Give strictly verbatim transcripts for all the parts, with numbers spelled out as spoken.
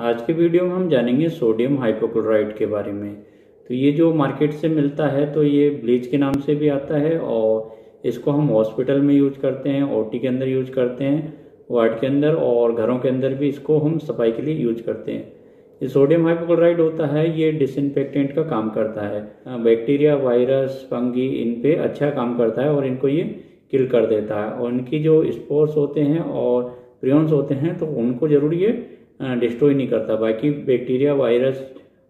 आज के वीडियो में हम जानेंगे सोडियम हाइपोक्लोराइट के बारे में। तो ये जो मार्केट से मिलता है तो ये ब्लीच के नाम से भी आता है और इसको हम हॉस्पिटल में यूज करते हैं, ओटी के अंदर यूज करते हैं, वार्ड के अंदर और घरों के अंदर भी इसको हम सफाई के लिए यूज करते हैं। ये सोडियम हाइपोक्लोराइट होता है, ये डिसइनफेक्टेंट का काम करता है। बैक्टीरिया, वायरस, फंगी इन पे अच्छा काम करता है और इनको ये किल कर देता है और इनकी जो स्पोर्स होते हैं और प्रियॉन्स होते हैं तो उनको जरूर ये डिस्ट्रॉय नहीं करता। बाकी बैक्टीरिया, वायरस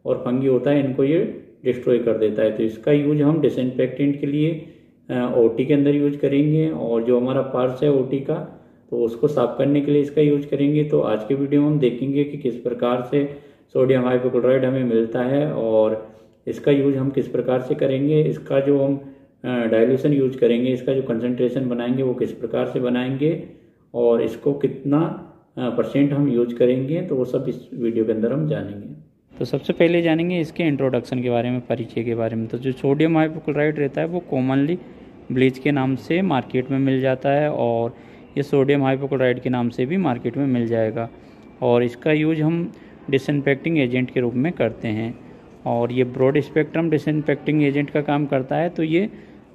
और फंगी होता है, इनको ये डिस्ट्रॉय कर देता है। तो इसका यूज हम डिसइंफेक्टेंट के लिए ओटी के अंदर यूज करेंगे और जो हमारा पार्स है ओटी का तो उसको साफ करने के लिए इसका यूज करेंगे। तो आज के वीडियो में हम देखेंगे कि किस प्रकार से सोडियम हाइपोक्लोराइट हमें मिलता है और इसका यूज हम किस प्रकार से करेंगे, इसका जो हम डाइल्यूशन यूज करेंगे, इसका जो कंसंट्रेशन बनाएंगे वो किस प्रकार से बनाएंगे और इसको कितना परसेंट हम यूज करेंगे, तो वो सब इस वीडियो के अंदर हम जानेंगे। तो सबसे पहले जानेंगे इसके इंट्रोडक्शन के बारे में, परिचय के बारे में। तो जो सोडियम हाइपोक्लोराइट रहता है वो कॉमनली ब्लीच के नाम से मार्केट में मिल जाता है और ये सोडियम हाइपोक्लोराइट के नाम से भी मार्केट में मिल जाएगा और इसका यूज हम डिसइंफेक्टिंग एजेंट के रूप में करते हैं और ये ब्रॉड स्पेक्ट्रम डिसइंफेक्टिंग एजेंट का काम करता है। तो ये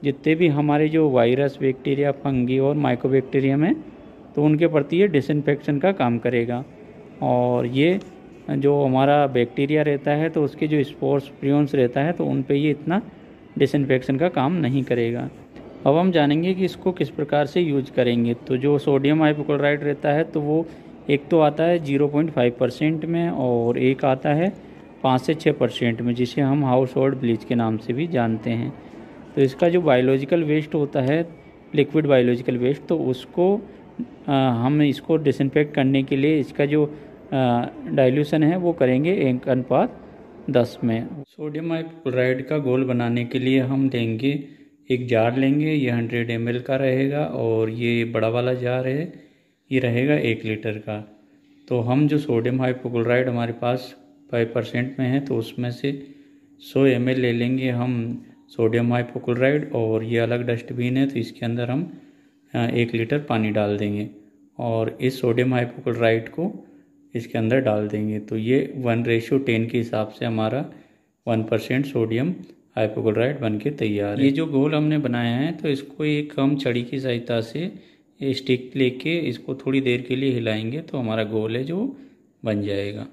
जितने भी हमारे जो वायरस, बैक्टीरिया, फंगी और माइक्रोबैक्टीरियम है तो उनके प्रति ये डिसइंफेक्शन का काम करेगा और ये जो हमारा बैक्टीरिया रहता है तो उसके जो स्पोर्स, प्रियॉन्स रहता है तो उन पे ये इतना डिसइंफेक्शन का काम नहीं करेगा। अब हम जानेंगे कि इसको किस प्रकार से यूज करेंगे। तो जो सोडियम हाइपोक्लोराइट रहता है तो वो एक तो आता है जीरो पॉइंट फाइव परसेंट में और एक आता है पाँच से छः परसेंट में, जिसे हम हाउस होल्ड ब्लीच के नाम से भी जानते हैं। तो इसका जो बायोलॉजिकल वेस्ट होता है, लिक्विड बायोलॉजिकल वेस्ट, तो उसको आ, हम इसको डिसइंफेक्ट करने के लिए इसका जो डाइल्यूशन है वो करेंगे एक अनुपात दस में। सोडियम हाइपोक्लोराइट का घोल बनाने के लिए हम लेंगे एक जार लेंगे, ये हंड्रेड एम एल का रहेगा और ये बड़ा वाला जार है, ये रहेगा एक लीटर का। तो हम जो सोडियम हाइपोक्लोराइट हमारे पास फाइव परसेंट में है तो उसमें से सौ एम एल ले लेंगे हम सोडियम हाइपोक्लोराइट और ये अलग डस्टबिन है तो इसके अंदर हम एक लीटर पानी डाल देंगे और इस सोडियम हाइपोक्लोराइट को इसके अंदर डाल देंगे। तो ये वन रेशियो टेन के हिसाब से हमारा वन परसेंट सोडियम हाइपोक्लोराइट बन के तैयार है। ये जो घोल हमने बनाया है तो इसको एक हम छड़ी की सहायता से स्टिक लेके इसको थोड़ी देर के लिए हिलाएंगे तो हमारा घोल है जो बन जाएगा।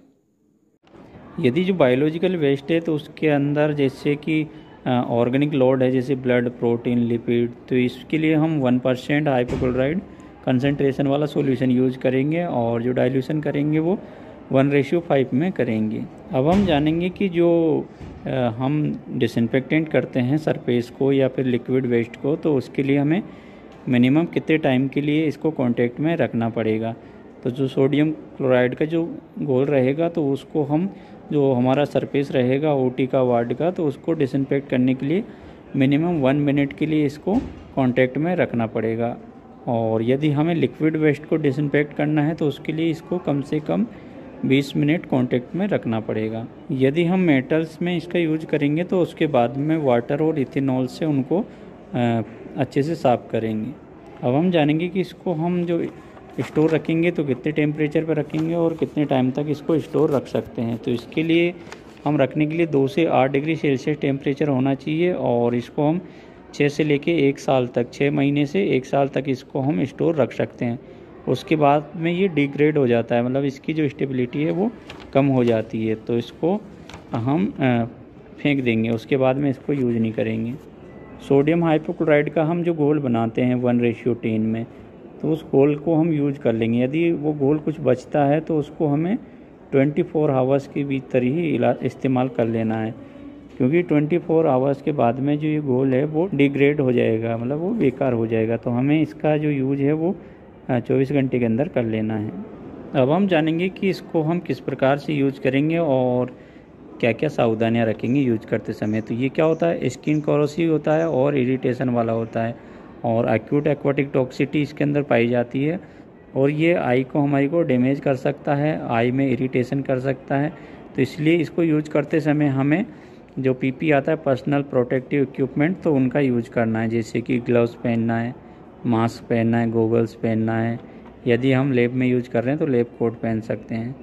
यदि जो बायोलॉजिकल वेस्ट है तो उसके अंदर जैसे कि ऑर्गेनिक लोड है, जैसे ब्लड, प्रोटीन, लिपिड, तो इसके लिए हम वन परसेंट हाइपोक्लोराइट कंसनट्रेशन वाला सॉल्यूशन यूज करेंगे और जो डाइल्यूशन करेंगे वो वन रेशियो फाइव में करेंगे। अब हम जानेंगे कि जो आ, हम डिसइंफेक्टेंट करते हैं सरफेस को या फिर लिक्विड वेस्ट को तो उसके लिए हमें मिनिमम कितने टाइम के लिए इसको कॉन्टेक्ट में रखना पड़ेगा। तो जो सोडियम क्लोराइड का जो घोल रहेगा तो उसको हम, जो हमारा सरफेस रहेगा ओटी का, वार्ड का, तो उसको डिसइंफेक्ट करने के लिए मिनिमम वन मिनट के लिए इसको कांटेक्ट में रखना पड़ेगा। और यदि हमें लिक्विड वेस्ट को डिसइंफेक्ट करना है तो उसके लिए इसको कम से कम बीस मिनट कांटेक्ट में रखना पड़ेगा। यदि हम मेटल्स में इसका यूज करेंगे तो उसके बाद में वाटर और इथिनॉल से उनको अच्छे से साफ़ करेंगे। अब हम जानेंगे कि इसको हम जो स्टोर रखेंगे तो कितने टेम्परेचर पर रखेंगे और कितने टाइम तक इसको स्टोर रख सकते हैं। तो इसके लिए हम रखने के लिए दो से आठ डिग्री सेल्सियस टेम्परेचर होना चाहिए और इसको हम छः से लेके एक साल तक, छः महीने से एक साल तक इसको हम स्टोर रख सकते हैं। उसके बाद में ये डिग्रेड हो जाता है, मतलब इसकी जो स्टेबिलिटी है वो कम हो जाती है तो इसको हम फेंक देंगे, उसके बाद में इसको यूज नहीं करेंगे। सोडियम हाइपोक्लोराइट का हम जो घोल बनाते हैं वन रेशियो टेन में तो उस घोल को हम यूज कर लेंगे। यदि वो घोल कुछ बचता है तो उसको हमें ट्वेंटी फोर आवर्स के भीतर ही इस्तेमाल कर लेना है, क्योंकि ट्वेंटी फोर आवर्स के बाद में जो ये घोल है वो डिग्रेड हो जाएगा, मतलब वो बेकार हो जाएगा। तो हमें इसका जो यूज है वो चौबीस घंटे के अंदर कर लेना है। अब हम जानेंगे कि इसको हम किस प्रकार से यूज करेंगे और क्या क्या सावधानियाँ रखेंगे यूज करते समय। तो ये क्या होता है, स्किन कोरोसिव होता है और इरिटेशन वाला होता है और एक्यूट एक्वाटिक टॉक्सिटी इसके अंदर पाई जाती है और ये आई को, हमारी को डैमेज कर सकता है, आई में इरिटेशन कर सकता है। तो इसलिए इसको यूज करते समय हमें जो पीपी आता है, पर्सनल प्रोटेक्टिव इक्विपमेंट, तो उनका यूज करना है, जैसे कि ग्लव्स पहनना है, मास्क पहनना है, गोगल्स पहनना है। यदि हम लैब में यूज कर रहे हैं तो लैब कोट पहन सकते हैं।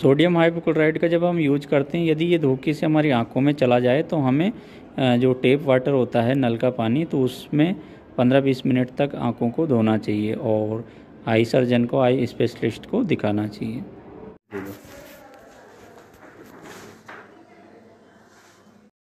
सोडियम हाइपोक्लोराइट का जब हम यूज़ करते हैं, यदि ये धोखे से हमारी आंखों में चला जाए तो हमें जो टेप वाटर होता है नल का पानी, तो उसमें पंद्रह बीस मिनट तक आंखों को धोना चाहिए और आई सर्जन को, आई स्पेशलिस्ट को दिखाना चाहिए।